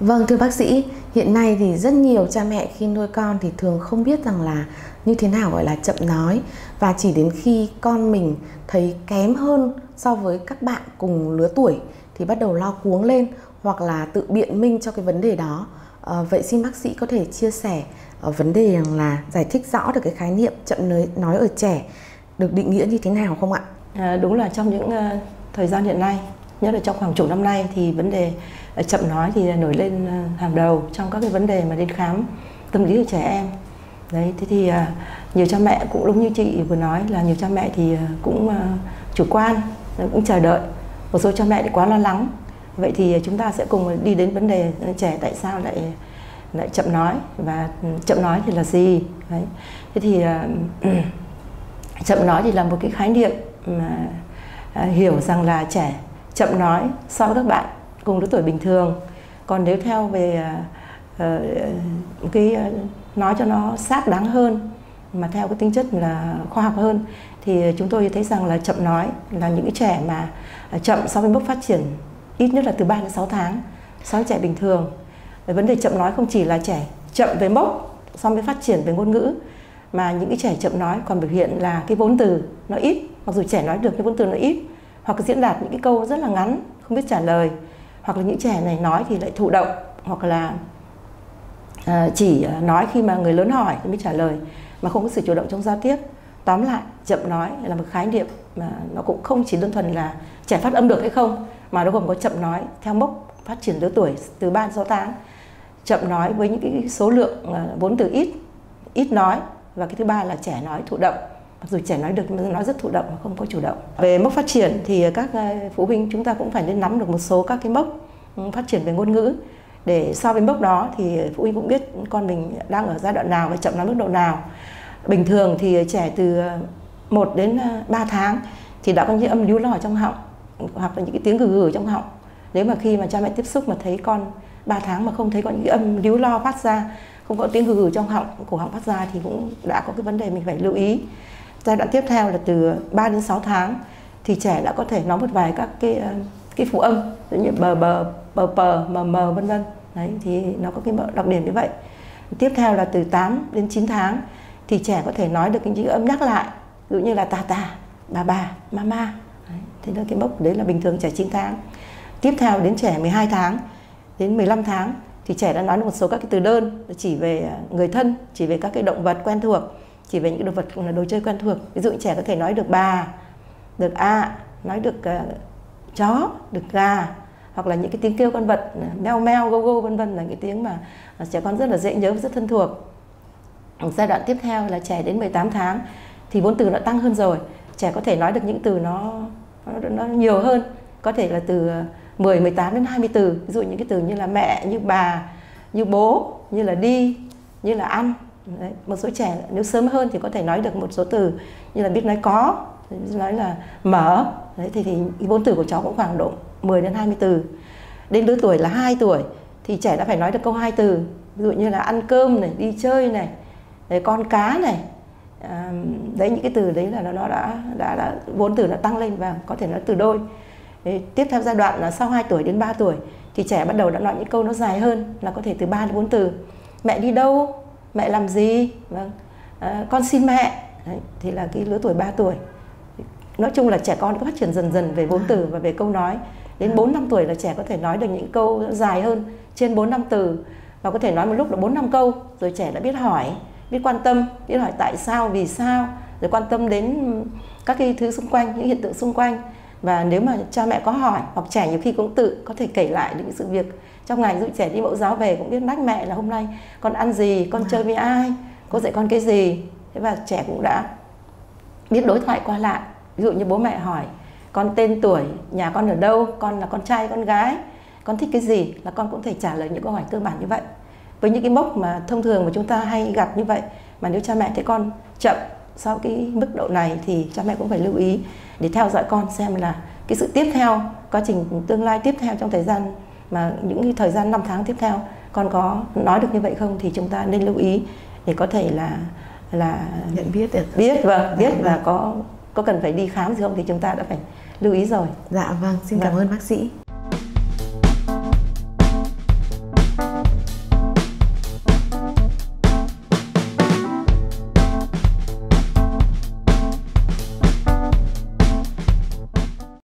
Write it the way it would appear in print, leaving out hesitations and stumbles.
Vâng, thưa bác sĩ, hiện nay thì rất nhiều cha mẹ khi nuôi con thì thường không biết rằng là như thế nào gọi là chậm nói, và chỉ đến khi con mình thấy kém hơn so với các bạn cùng lứa tuổi thì bắt đầu lo cuống lên hoặc là tự biện minh cho cái vấn đề đó. Vậy xin bác sĩ có thể chia sẻ vấn đề là giải thích rõ được cái khái niệm chậm nói ở trẻ được định nghĩa như thế nào không ạ? Đúng là trong những thời gian hiện nay, nhất là trong khoảng chục năm nay thì vấn đề chậm nói thì nổi lên hàng đầu trong các cái vấn đề mà đến khám tâm lý của trẻ em. Đấy, thế thì nhiều cha mẹ cũng đúng như chị vừa nói là nhiều cha mẹ thì cũng chủ quan, cũng chờ đợi. Một số cha mẹ thì quá lo lắng. Vậy thì chúng ta sẽ cùng đi đến vấn đề trẻ tại sao lại chậm nói, và chậm nói thì là gì. Đấy. Thế thì chậm nói thì là một cái khái niệm mà hiểu rằng là trẻ chậm nói so với các bạn cùng lứa tuổi bình thường. Còn nếu theo về nói cho nó xác đáng hơn, mà theo cái tính chất là khoa học hơn, thì chúng tôi thấy rằng là chậm nói là những cái trẻ mà chậm so với mức phát triển ít nhất là từ 3 đến 6 tháng so với trẻ bình thường. Vấn đề chậm nói không chỉ là trẻ chậm về mốc so với phát triển về ngôn ngữ, mà những cái trẻ chậm nói còn biểu hiện là cái vốn từ nó ít, mặc dù trẻ nói được cái vốn từ nó ít, hoặc diễn đạt những cái câu rất là ngắn, không biết trả lời, hoặc là những trẻ này nói thì lại thụ động, hoặc là chỉ nói khi mà người lớn hỏi thì mới trả lời, mà không có sự chủ động trong giao tiếp. Tóm lại, chậm nói là một khái niệm mà nó cũng không chỉ đơn thuần là trẻ phát âm được hay không, mà nó gồm có chậm nói theo mốc phát triển lứa tuổi từ 3 đến 6 tháng, chậm nói với những cái số lượng vốn từ ít, ít nói, và cái thứ ba là trẻ nói thụ động. Mặc dù trẻ nói được nhưng nói rất thụ động mà không có chủ động. Về mốc phát triển thì các phụ huynh chúng ta cũng phải nên nắm được một số các cái mốc phát triển về ngôn ngữ, để so với mốc đó thì phụ huynh cũng biết con mình đang ở giai đoạn nào và chậm nói mức độ nào. Bình thường thì trẻ từ 1 đến 3 tháng thì đã có những âm líu lo ở trong họng, hoặc là những cái tiếng gừ gừ trong họng. Nếu mà khi mà cha mẹ tiếp xúc mà thấy con 3 tháng mà không thấy có những cái âm líu lo phát ra, không có tiếng gừ gừ trong họng, cổ họng phát ra, thì cũng đã có cái vấn đề mình phải lưu ý. Giai đoạn tiếp theo là từ 3 đến 6 tháng thì trẻ đã có thể nói một vài các cái phụ âm, giống như bờ bờ, bờ bờ, mờ mờ, vân vân. Đấy, thì nó có cái đặc điểm như vậy. Tiếp theo là từ 8 đến 9 tháng thì trẻ có thể nói được những âm nhắc lại, ví dụ như là tà tà, bà, mama. Đấy, thế là cái mốc đấy là bình thường trẻ 9 tháng. Tiếp theo đến trẻ 12 tháng đến 15 tháng thì trẻ đã nói được một số các cái từ đơn chỉ về người thân, chỉ về các cái động vật quen thuộc, chỉ về những đồ vật là đồ chơi quen thuộc. Ví dụ trẻ có thể nói được bà, được ạ, nói được chó, được gà, hoặc là những cái tiếng kêu con vật meo meo, go go, vân vân, là những tiếng mà trẻ con rất là dễ nhớ, rất thân thuộc. Giai đoạn tiếp theo là trẻ đến 18 tháng thì vốn từ nó tăng hơn rồi, trẻ có thể nói được những từ nó nhiều hơn, có thể là từ 10, 18 đến 20 từ. Ví dụ những cái từ như là mẹ, như bà, như bố, như là đi, như là ăn. Đấy, một số trẻ nếu sớm hơn thì có thể nói được một số từ như là biết nói có, nói là mở. Đấy, thì vốn từ của cháu cũng khoảng độ 10 đến 20 từ. Đến lứa tuổi là 2 tuổi thì trẻ đã phải nói được câu 2 từ, ví dụ như là ăn cơm này, đi chơi này, con cá này. Đấy, những cái từ đấy là nó đã vốn từ nó tăng lên và có thể nói từ đôi. Đấy, tiếp theo giai đoạn là sau 2 tuổi đến 3 tuổi thì trẻ bắt đầu đã nói những câu nó dài hơn, là có thể từ 3 đến 4 từ. Mẹ đi đâu, mẹ làm gì, vâng, con xin mẹ. Đấy, thì là cái lứa tuổi 3 tuổi. Nói chung là trẻ con cứ phát triển dần dần về vốn từ và về câu nói. Đến 4-5 tuổi là trẻ có thể nói được những câu dài hơn, trên 4-5 từ, và có thể nói một lúc là 4-5 câu. Rồi trẻ đã biết hỏi, biết quan tâm, biết hỏi tại sao, vì sao, rồi quan tâm đến các cái thứ xung quanh, những hiện tượng xung quanh. Và nếu mà cha mẹ có hỏi, hoặc trẻ nhiều khi cũng tự có thể kể lại những sự việc trong ngày. Ví dụ trẻ đi mẫu giáo về cũng biết mách mẹ là hôm nay con ăn gì, con chơi với ai, cô dạy con cái gì. Thế và trẻ cũng đã biết đối thoại qua lại. Ví dụ như bố mẹ hỏi con tên tuổi, nhà con ở đâu, con là con trai, con gái, con thích cái gì, là con cũng thể trả lời những câu hỏi cơ bản như vậy. Với những cái mốc mà thông thường mà chúng ta hay gặp như vậy, mà nếu cha mẹ thấy con chậm sau cái mức độ này thì cha mẹ cũng phải lưu ý để theo dõi con xem là cái sự tiếp theo, quá trình tương lai tiếp theo trong thời gian mà những cái thời gian 5 tháng tiếp theo con có nói được như vậy không, thì chúng ta nên lưu ý để có thể là nhận biết được, biết và có cần phải đi khám gì không thì chúng ta đã phải lưu ý rồi. Dạ vâng, xin cảm ơn bác sĩ.